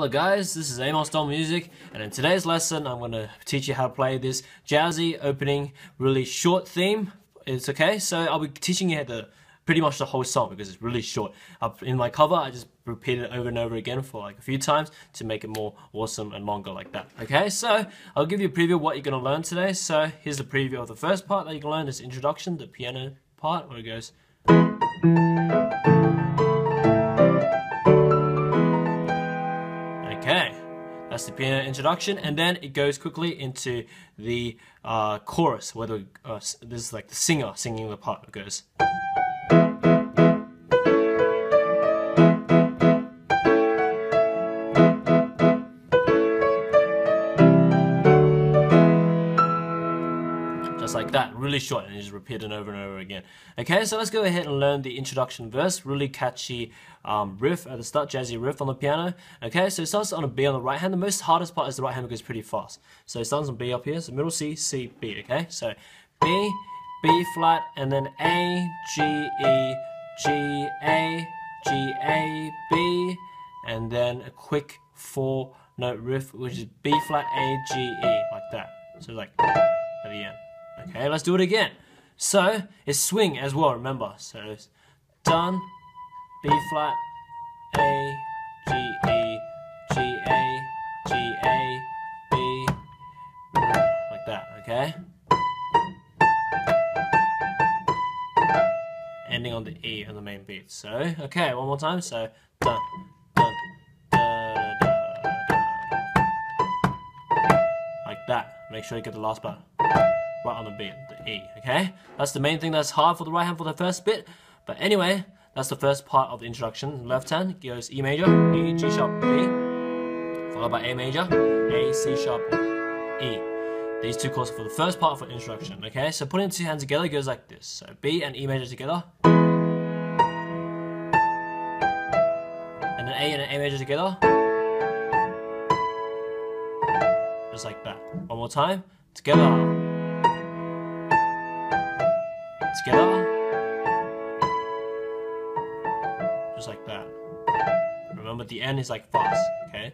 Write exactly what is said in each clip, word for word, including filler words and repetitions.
Hello guys, this is Amos Doll Music, and in today's lesson I'm going to teach you how to play this jazzy opening, really short theme. It's okay, so I'll be teaching you how to pretty much the whole song because it's really short. Up in my cover I just repeated it over and over again for like a few times to make it more awesome and longer like that. Okay, so I'll give you a preview of what you're going to learn today. So here's the preview of the first part that you can learn, this introduction, the piano part where it goes. Okay, that's the piano introduction, and then it goes quickly into the uh, chorus, where the, uh, this is like the singer singing the part that goes. Just like that, really short, and you just repeat it over and over again. Okay, so let's go ahead and learn the introduction verse, really catchy um, riff at the start, jazzy riff on the piano. Okay, so it starts on a B on the right hand. The most hardest part is the right hand because it's pretty fast. So it starts on B up here, so middle C, C, B, okay? So B, B flat, and then A, G, E, G, A, G, A, B, and then a quick four note riff, which is B flat, A, G, E, like that. So like at the end. Okay, let's do it again. So, it's swing as well, remember. So, it's done, B flat, A, G, E, G, A, G, A, B, like that, okay? Ending on the E on the main beat. So, okay, one more time. So, done. Like that. Make sure you get the last part. Right on the beat, the E, okay? That's the main thing that's hard for the right hand for the first bit. But anyway, that's the first part of the introduction. Left hand goes E major, E, G sharp, B, followed by A major, A, C sharp, E. These two chords for the first part for the introduction, okay? So putting the two hands together goes like this. So B and E major together. And then A and an A major together. Just like that. One more time. Together. Together, just like that. Remember, the end is like fast, okay?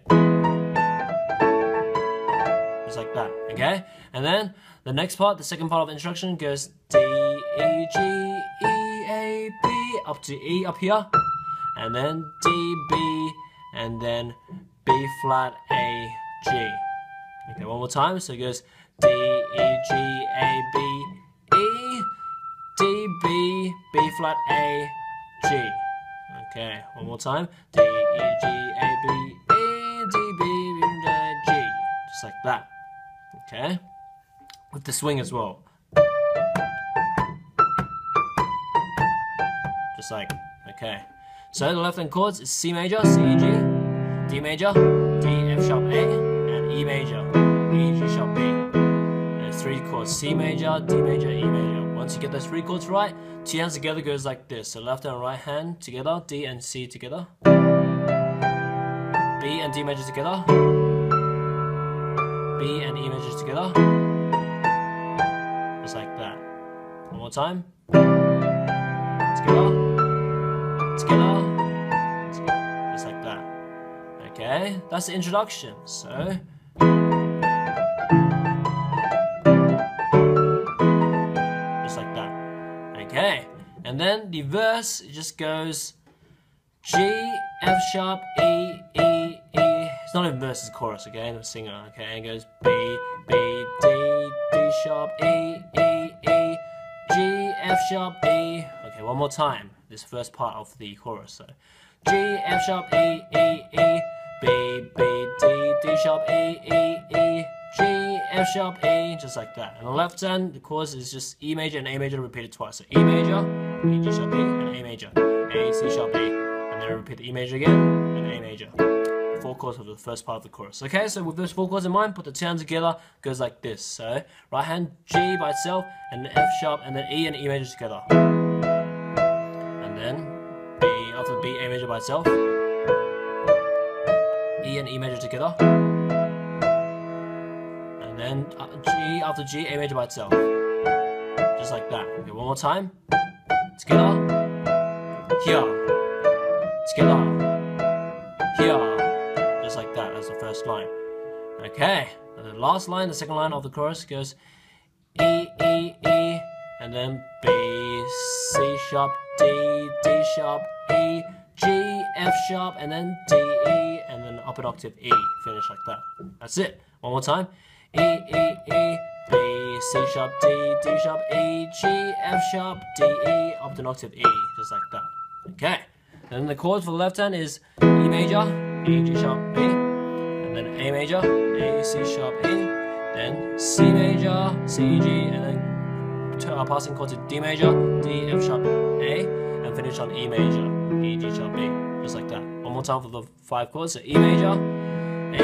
Just like that, okay? And then the next part, the second part of the introduction goes D, E, G, E, A, B, up to E up here, and then D, B, and then B flat, A, G. Okay, one more time. So it goes D, E, G, A, B, E. D, B, B flat, A, G. Okay, one more time. D, E, G, A, B, E, D, B, B, G. Just like that. Okay? With the swing as well. Just like, okay. So the left hand chords is C major, C, G, D major, D, F sharp, A, and E major, E, G sharp, B. And three chords, C major, D major, E major. Once you get those three chords right, two hands together goes like this. So left and right hand together, D and C together, B and D major together, B and E major together, just like that. One more time, together, together, just like that. Okay, that's the introduction. So. Okay, and then the verse just goes G, F sharp, E, E, E. It's not even verse, it's chorus, okay? The singer, okay? And it goes B, B, D, D sharp, E, E, E, G, F sharp, E. Okay, one more time, this first part of the chorus. So G, F sharp, E, E, E, B, B, D, D sharp, E, E, E, G, F sharp, A, just like that. And the left hand, the chords is just E major and A major repeated twice. So E major, E, G sharp, A, and A major, A, C sharp, A, and then repeat the E major again, and A major. Four chords of the first part of the chorus. Okay, so with those four chords in mind, put the two hands together, goes like this. So right hand G by itself, and then F sharp, and then E and E major together, and then B after the B, A major by itself, E and E major together. And then G after G, A major by itself. Just like that. Okay, one more time. Together. Here. Together. Here. Just just like that. That's the first line. Okay, the last line, the second line of the chorus goes E, E, E, and then B, C sharp, D, D sharp, E, G, F sharp, and then D, E, and then up an octave E, finish like that. That's it. One more time. E, E, E, B, C sharp, D, D sharp, E, G, F sharp, D, E, up an octave E, just like that. Okay, then the chord for the left hand is E major, E, G sharp, E, and then A major, A, C sharp, E, then C major, C, G, and then our passing chord to D major, D, F sharp, A, and finish on E major, E, G sharp, B, just like that. One more time for the five chords, so E major, A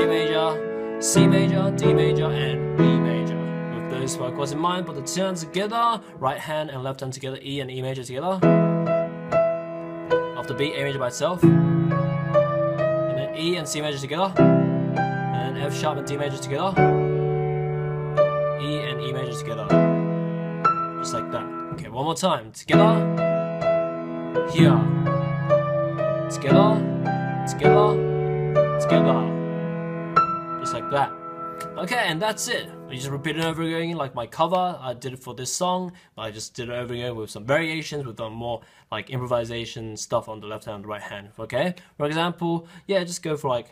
major, C major, D major, and E major. With those five chords in mind, put the two hands together, right hand and left hand together, E and E major together. After B, A major by itself, and then E and C major together, and then F sharp and D major together. E and E major together, just like that. Okay, one more time. Together, here, together, together, together, just like that. Okay, and that's it. I just repeat it over again, like my cover. I did it for this song, but I just did it over again with some variations, with some more like improvisation stuff on the left hand, right hand. Okay, for example, yeah, just go for like.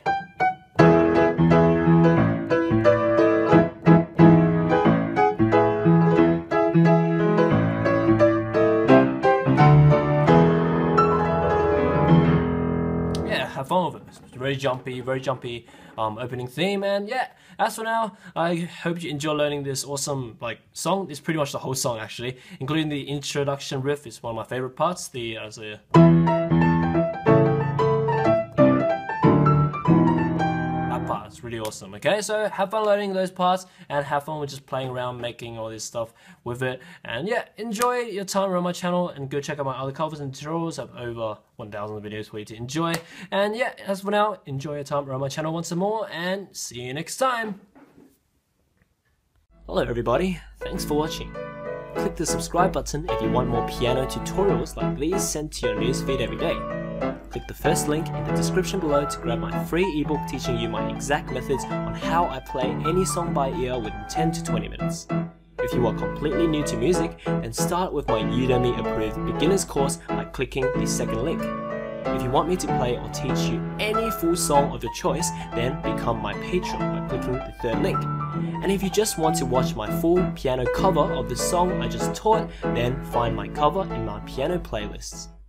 Very jumpy, very jumpy um, opening theme, and yeah, as for now, I hope you enjoy learning this awesome like song. It's pretty much the whole song actually, including the introduction riff. It's one of my favorite parts. The as uh, that part is really awesome. Okay, so have fun learning those parts, and have fun with just playing around, making all this stuff with it, and yeah, enjoy your time around my channel, and go check out my other covers and tutorials. I have over one thousand videos for you to enjoy, and yeah, as for now, enjoy your time around my channel once more, and see you next time. Hello everybody, thanks for watching. Click the subscribe button if you want more piano tutorials like these sent to your newsfeed every day. Click the first link in the description below to grab my free ebook teaching you my exact methods on how I play any song by ear within ten to twenty minutes. If you are completely new to music, then start with my Udemy approved beginner's course by clicking the second link. If you want me to play or teach you any full song of your choice, then become my Patreon by clicking the third link. And if you just want to watch my full piano cover of the song I just taught, then find my cover in my piano playlists.